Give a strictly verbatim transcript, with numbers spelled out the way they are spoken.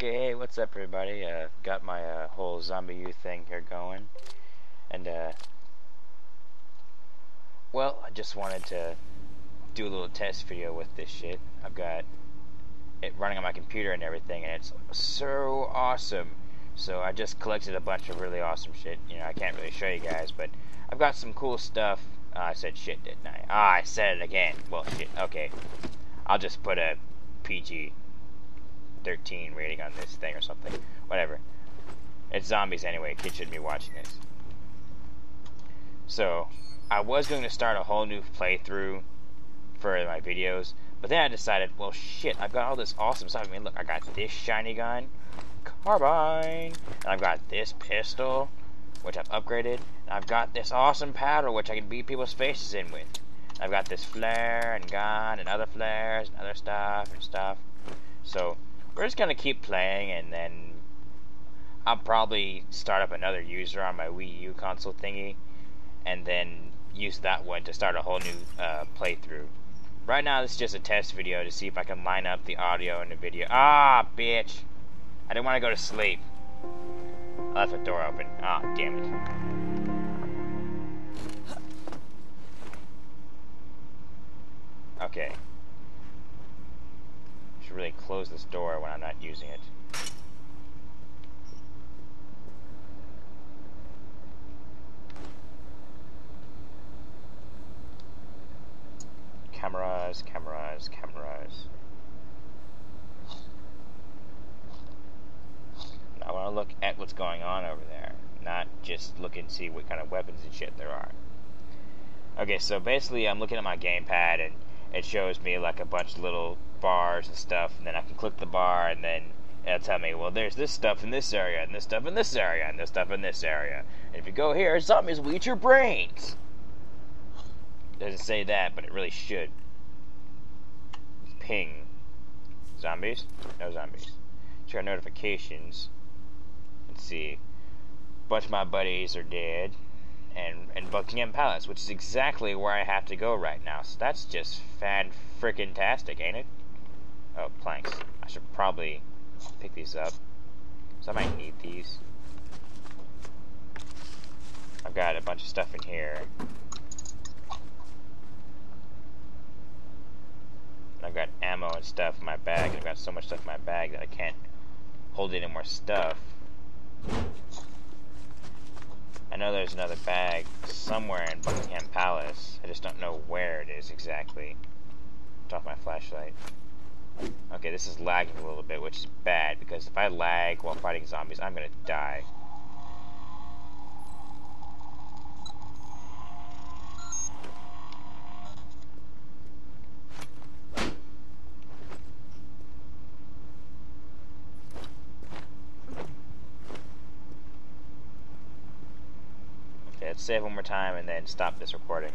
Okay, hey, what's up, everybody? Uh, got my uh, whole ZombiU thing here going, and uh, well, I just wanted to do a little test video with this shit. I've got it running on my computer and everything, and it's so awesome. So I just collected a bunch of really awesome shit. You know, I can't really show you guys, but I've got some cool stuff. Uh, I said shit, didn't I? Ah, I said it again. Well, shit. Okay, I'll just put a P G. thirteen rating on this thing or something. Whatever. It's zombies anyway. Kids shouldn't be watching this. So, I was going to start a whole new playthrough for my videos, but then I decided, well, shit, I've got all this awesome stuff. I mean, look, I got this shiny gun, carbine, and I've got this pistol, which I've upgraded, and I've got this awesome paddle, which I can beat people's faces in with. And I've got this flare and gun and other flares and other stuff and stuff. So, we're just gonna keep playing, and then I'll probably start up another user on my Wii U console thingy, and then use that one to start a whole new uh, playthrough. Right now, this is just a test video to see if I can line up the audio and the video. Ah, bitch! I didn't want to go to sleep. I left the door open. Ah, damn it. Okay. Really close this door when I'm not using it. Cameras, cameras, cameras. I want to look at what's going on over there, not just look and see what kind of weapons and shit there are. Okay, so basically I'm looking at my gamepad, and it shows me like a bunch of little bars and stuff, and then I can click the bar, and then it'll tell me, well, there's this stuff in this area, and this stuff in this area, and this stuff in this area, and if you go here, zombies will eat your brains. It doesn't say that, but it really should. Ping. Zombies? No zombies. Check our notifications. Let's see. A bunch of my buddies are dead, and in Buckingham Palace, which is exactly where I have to go right now, so that's just fan-frickin-tastic, ain't it? Oh, planks. I should probably pick these up. So I might need these. I've got a bunch of stuff in here. And I've got ammo and stuff in my bag. And I've got so much stuff in my bag that I can't hold any more stuff. I know there's another bag somewhere in Buckingham Palace. I just don't know where it is exactly. Drop my flashlight. Okay, this is lagging a little bit, which is bad, because if I lag while fighting zombies, I'm gonna die. Okay, let's save one more time and then stop this recording.